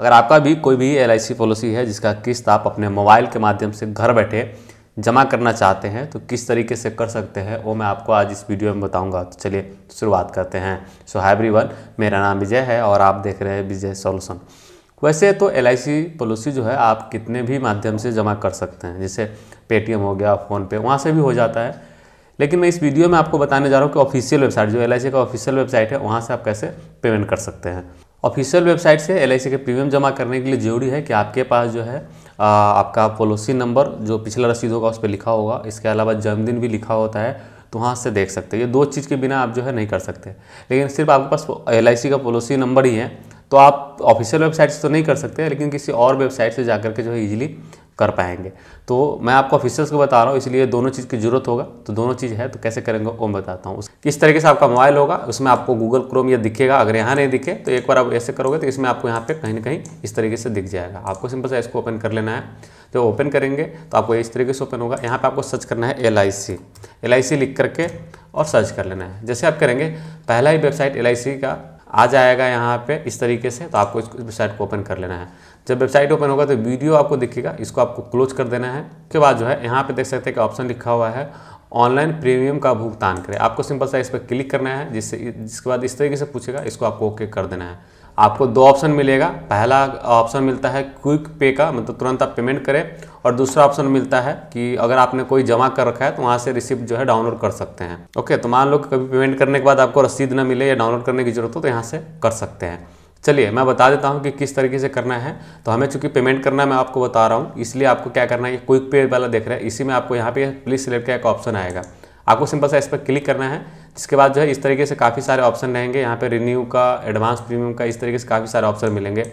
अगर आपका भी कोई भी LIC पॉलिसी है जिसका किस्त आप अपने मोबाइल के माध्यम से घर बैठे जमा करना चाहते हैं तो किस तरीके से कर सकते हैं वो मैं आपको आज इस वीडियो में बताऊंगा। तो चलिए शुरुआत करते हैं। सो हाय एवरीवन, मेरा नाम विजय है और आप देख रहे हैं विजय सॉल्यूशन। वैसे तो LIC पॉलिसी जो है आप कितने भी माध्यम से जमा कर सकते हैं, जैसे पेटीएम हो गया, फ़ोनपे, वहाँ से भी हो जाता है। लेकिन मैं इस वीडियो में आपको बताने जा रहा हूँ कि ऑफिशियल वेबसाइट जो LIC का ऑफिशियल वेबसाइट है वहाँ से आप कैसे पेमेंट कर सकते हैं। ऑफिशियल वेबसाइट से LIC के प्रीमियम जमा करने के लिए ज़रूरी है कि आपके पास जो है आपका पॉलिसी नंबर जो पिछला रसीद होगा उस पर लिखा होगा, इसके अलावा जन्मदिन भी लिखा होता है तो वहाँ से देख सकते हैं। ये दो चीज़ के बिना आप जो है नहीं कर सकते। लेकिन सिर्फ आपके पास LIC का पॉलिसी नंबर ही है तो आप ऑफिशियल वेबसाइट से तो नहीं कर सकते, लेकिन किसी और वेबसाइट से जाकर के जो है ईजिली कर पाएंगे। तो मैं आपको ऑफिशियल को बता रहा हूँ, इसलिए दोनों चीज़ की जरूरत होगा। तो दोनों चीज़ है तो कैसे करेंगे वो मैं बताता हूँ। किस तरीके से आपका मोबाइल होगा उसमें आपको गूगल क्रोम ये दिखेगा, अगर यहाँ नहीं दिखे तो एक बार आप ऐसे करोगे तो इसमें आपको यहाँ पे कहीं ना कहीं इस तरीके से दिख जाएगा। आपको सिंपल सा इसको ओपन कर लेना है। तो ओपन करेंगे तो आपको इस तरीके से ओपन होगा। यहाँ पर आपको सर्च करना है LIC लिख करके और सर्च कर लेना है। जैसे आप करेंगे पहला ही वेबसाइट LIC का आ जाएगा यहाँ पे इस तरीके से। तो आपको इस वेबसाइट को ओपन कर लेना है। जब वेबसाइट ओपन होगा तो वीडियो आपको दिखेगा, इसको आपको क्लोज कर देना है। उसके बाद जो है यहाँ पे देख सकते हैं कि ऑप्शन लिखा हुआ है ऑनलाइन प्रीमियम का भुगतान करें। आपको सिंपल सा इस पर क्लिक करना है, जिसके बाद इस तरीके से पूछेगा, इसको आपको ओके कर देना है। आपको दो ऑप्शन मिलेगा, पहला ऑप्शन मिलता है क्विक पे का, मतलब तुरंत आप पेमेंट करें, और दूसरा ऑप्शन मिलता है कि अगर आपने कोई जमा कर रखा है तो वहाँ से रिसिप्ट जो है डाउनलोड कर सकते हैं। ओके, तो मान लो कि कभी पेमेंट करने के बाद आपको रसीद ना मिले या डाउनलोड करने की जरूरत हो तो यहाँ से कर सकते हैं। चलिए मैं बता देता हूँ कि किस तरीके से करना है। तो हमें चूँकि पेमेंट करना मैं आपको बता रहा हूँ, इसलिए आपको क्या करना है, क्विक पे वाला देख रहे हैं, इसी में आपको यहाँ पे प्लीज सिलेक्ट का एक ऑप्शन आएगा। आपको सिंपल सा इस पर क्लिक करना है। जिसके बाद जो है इस तरीके से काफ़ी सारे ऑप्शन रहेंगे। यहाँ पे रिन्यू का, एडवांस प्रीमियम का, इस तरीके से काफ़ी सारे ऑप्शन मिलेंगे।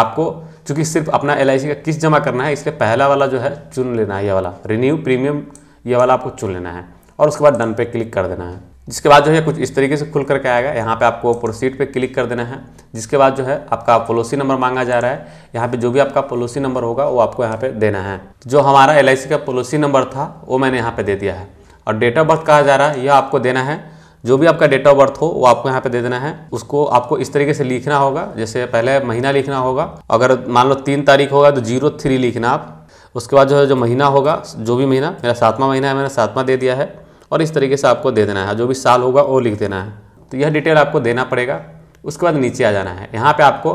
आपको चूँकि सिर्फ अपना LIC का किस्त जमा करना है, इसलिए पहला वाला जो है चुन लेना है, ये वाला रिन्यू प्रीमियम, ये वाला आपको चुन लेना है और उसके बाद डन पे क्लिक कर देना है। जिसके बाद जो है कुछ इस तरीके से खुल करके आएगा। यहाँ पे आपको प्रोसीड पे क्लिक कर देना है। जिसके बाद जो है आपका पॉलिसी नंबर मांगा जा रहा है। यहाँ पे जो भी आपका पॉलिसी नंबर होगा वो आपको यहाँ पे देना है। जो हमारा LIC का पॉलिसी नंबर था वो मैंने यहाँ पे दे दिया है। और डेट ऑफ बर्थ कहा जा रहा है, यह आपको देना है। जो भी आपका डेट ऑफ बर्थ हो वो आपको यहाँ पे दे देना है। उसको आपको इस तरीके से लिखना होगा, जैसे पहले महीना लिखना होगा। अगर मान लो 3 तारीख होगा तो 03 लिखना आप। उसके बाद जो है जो महीना होगा, जो भी महीना, मेरा 7वां महीना है, मैंने 7वां दे दिया है, और इस तरीके से आपको दे देना है। जो भी साल होगा वो लिख देना है। तो यह डिटेल आपको देना पड़ेगा। उसके बाद नीचे आ जाना है। यहाँ पे आपको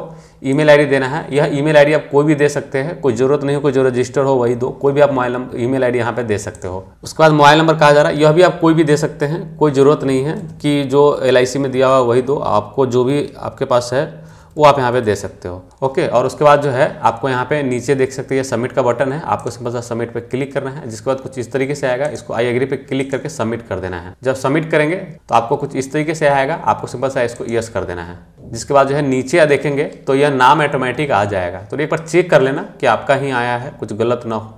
ईमेल आईडी देना है। यह ईमेल आईडी आप कोई भी दे सकते हैं, कोई ज़रूरत नहीं हो जो रजिस्टर हो वही दो, कोई भी आप मोबाइल नंबर ईमेल आईडी यहाँ पे दे सकते हो। उसके बाद मोबाइल नंबर कहा जा रहा है, यह भी आप कोई भी दे सकते हैं, कोई ज़रूरत नहीं है कि जो LIC में दिया हुआ वही दो, आपको जो भी आपके पास है वो आप यहाँ पे दे सकते हो। ओके, और उसके बाद जो है आपको यहाँ पे नीचे देख सकते हैं सबमिट का बटन है, आपको सिंपल सा सबमिट पे क्लिक करना है। जिसके बाद कुछ इस तरीके से आएगा, इसको आई एग्री पे क्लिक करके सबमिट कर देना है। जब सबमिट करेंगे तो आपको कुछ इस तरीके से आएगा, आपको सिंपल सा इसको यस कर देना है। जिसके बाद जो है नीचे देखेंगे तो यह नाम ऑटोमेटिक आ जाएगा। तो एक बार चेक कर लेना कि आपका ही आया है, कुछ गलत ना हो।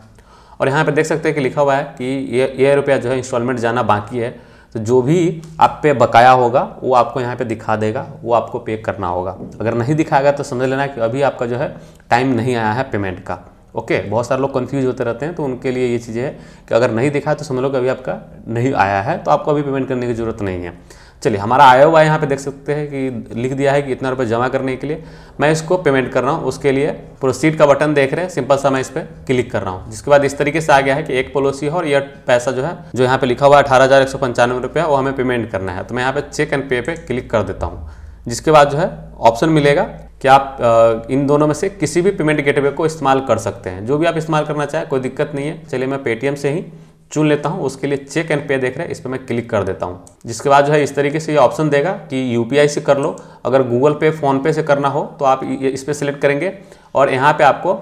और यहाँ पर देख सकते हैं कि लिखा हुआ है कि ये रुपया जो है इंस्टॉलमेंट जाना बाकी है। तो जो भी आप पे बकाया होगा वो आपको यहाँ पे दिखा देगा, वो आपको पे करना होगा। अगर नहीं दिखाएगा तो समझ लेना कि अभी आपका जो है टाइम नहीं आया है पेमेंट का। ओके, बहुत सारे लोग कंफ्यूज होते रहते हैं तो उनके लिए ये चीज़ें है कि अगर नहीं दिखा तो समझ लो कि अभी आपका नहीं आया है, तो आपको अभी पेमेंट करने की ज़रूरत नहीं है। चलिए, हमारा आया हुआ है, यहाँ पे देख सकते हैं कि लिख दिया है कि इतना रुपये जमा करने के लिए। मैं इसको पेमेंट कर रहा हूँ, उसके लिए प्रोसीड का बटन देख रहे हैं, सिंपल सा मैं इस पर क्लिक कर रहा हूँ। जिसके बाद इस तरीके से आ गया है कि एक पॉलिसी है और यह पैसा जो है जो यहाँ पे लिखा हुआ है 18,195 रुपया, वो हमें पेमेंट करना है। तो मैं यहाँ पे चेक एंड पे क्लिक कर देता हूँ। जिसके बाद जो है ऑप्शन मिलेगा कि आप इन दोनों में से किसी भी पेमेंट गेटवे को इस्तेमाल कर सकते हैं, जो भी आप इस्तेमाल करना चाहें, कोई दिक्कत नहीं है। चलिए मैं Paytm से ही चुन लेता हूं। उसके लिए चेक एंड पे देख रहे हैं, इस पर मैं क्लिक कर देता हूं। जिसके बाद जो है इस तरीके से ये ऑप्शन देगा कि UPI से कर लो, अगर गूगल पे, फ़ोनपे से करना हो तो आप इस पर सिलेक्ट करेंगे और यहाँ पे आपको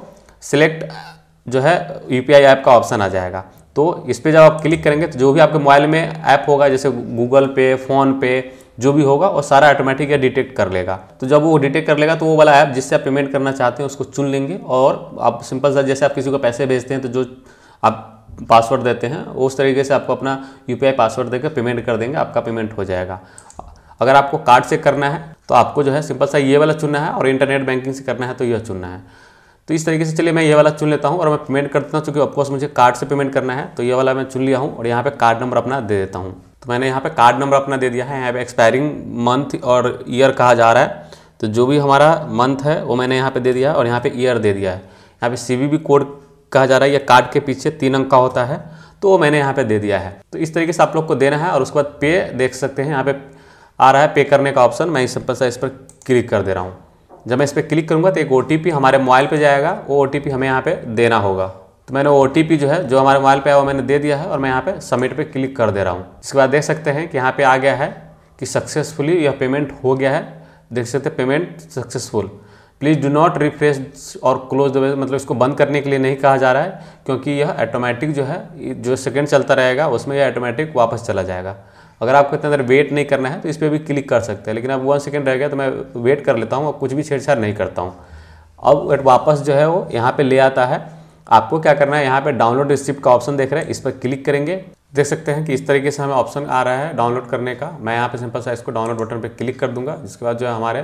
सिलेक्ट जो है UPI ऐप का ऑप्शन आ जाएगा। तो इस पर जब आप क्लिक करेंगे तो जो भी आपके मोबाइल में ऐप होगा, जैसे गूगल पे, फ़ोनपे, जो भी होगा वो सारा ऑटोमेटिक या डिटेक्ट कर लेगा। तो जब वो डिटेक्ट कर लेगा तो वो वाला ऐप जिससे आप पेमेंट करना चाहते हैं उसको चुन लेंगे। और आप सिंपल सा जैसे आप किसी को पैसे भेजते हैं तो जो आप पासवर्ड देते हैं उस तरीके से आपको अपना UPI पासवर्ड देकर पेमेंट कर देंगे, आपका पेमेंट हो जाएगा। अगर आपको कार्ड से करना है तो आपको जो है सिंपल सा ये वाला चुनना है, और इंटरनेट बैंकिंग से करना है तो यह चुनना है। तो इस तरीके से चलिए मैं ये वाला चुन लेता हूँ और मैं पेमेंट करता हूँ। चूँकि ऑफकोर्स मुझे कार्ड से पेमेंट करना है तो ये वाला मैं चुन लिया हूँ और यहाँ पर कार्ड नंबर अपना दे देता हूँ। तो मैंने यहाँ पर कार्ड नंबर अपना दे दिया है। यहाँ पर एक्सपायरिंग मंथ और ईयर कहा जा रहा है, तो जो भी हमारा मंथ है वो मैंने यहाँ पे दे दिया और यहाँ पे ईयर दे दिया है। यहाँ पे CVV कोड कहा जा रहा है या कार्ड के पीछे 3 अंक का होता है, तो वो मैंने यहाँ पे दे दिया है। तो इस तरीके से आप लोग को देना है और उसके बाद पे देख सकते हैं यहाँ पे आ रहा है पे करने का ऑप्शन। मैं सिंपल सा इस पर क्लिक कर दे रहा हूँ। जब मैं इस पर क्लिक करूँगा तो एक OTP हमारे मोबाइल पर जाएगा, वो OTP हमें यहाँ पर देना होगा। तो मैंने OTP जो हमारे मोबाइल पे है वो मैंने दे दिया है और मैं यहाँ पे सबमिट पे क्लिक कर दे रहा हूँ। इसके बाद देख सकते हैं कि यहाँ पे आ गया है कि सक्सेसफुली यह पेमेंट हो गया है। देख सकते हैं payment successful, please do not refresh और क्लोज द वेब, मतलब इसको बंद करने के लिए नहीं कहा जा रहा है, क्योंकि यह ऑटोमेटिक जो सेकेंड चलता रहेगा उसमें यह ऑटोमेटिक वापस चला जाएगा। अगर आपको इतना देर वेट नहीं करना है तो इस पर भी क्लिक कर सकते हैं, लेकिन अब 1 सेकेंड रह गया तो मैं वेट कर लेता हूँ और कुछ भी छेड़छाड़ नहीं करता हूँ। अब वापस वो यहाँ पर ले आता है। आपको क्या करना है, यहाँ पे डाउनलोड रिसिप्ट का ऑप्शन देख रहे हैं, इस पर क्लिक करेंगे। देख सकते हैं कि इस तरीके से हमें ऑप्शन आ रहा है डाउनलोड करने का। मैं यहाँ पे सिंपल सा इसको डाउनलोड बटन पे क्लिक कर दूंगा, जिसके बाद हमारे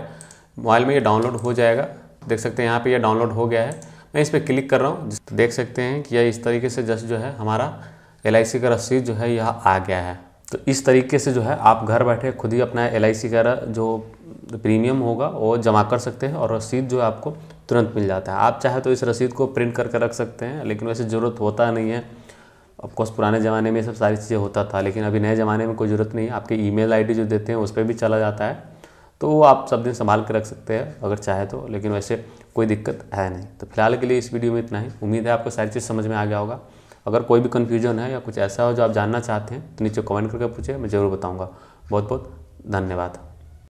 मोबाइल में ये डाउनलोड हो जाएगा। देख सकते हैं यहाँ पे ये डाउनलोड हो गया है, मैं इस पर क्लिक कर रहा हूँ। देख सकते हैं कि यह इस तरीके से जस्ट हमारा LIC का रसीद यह आ गया है। तो इस तरीके से आप घर बैठे खुद ही अपना LIC का जो प्रीमियम होगा वो जमा कर सकते हैं और रसीद आपको तुरंत मिल जाता है। आप चाहे तो इस रसीद को प्रिंट करके रख सकते हैं, लेकिन वैसे ज़रूरत होता नहीं है। ऑफकोर्स पुराने ज़माने में सब सारी चीज़ें होता था, लेकिन अभी नए ज़माने में कोई ज़रूरत नहीं है। आपके ईमेल आईडी जो देते हैं उस पर भी चला जाता है, तो वो आप सब दिन संभाल कर रख सकते हैं अगर चाहे तो, लेकिन वैसे कोई दिक्कत है नहीं। तो फिलहाल के लिए इस वीडियो में इतना ही। उम्मीद है आपको सारी चीज़ समझ में आ गया होगा। अगर कोई भी कन्फ्यूजन है या कुछ ऐसा हो जो आप जानना चाहते हैं तो नीचे कमेंट करके पूछे, मैं ज़रूर बताऊँगा। बहुत बहुत धन्यवाद।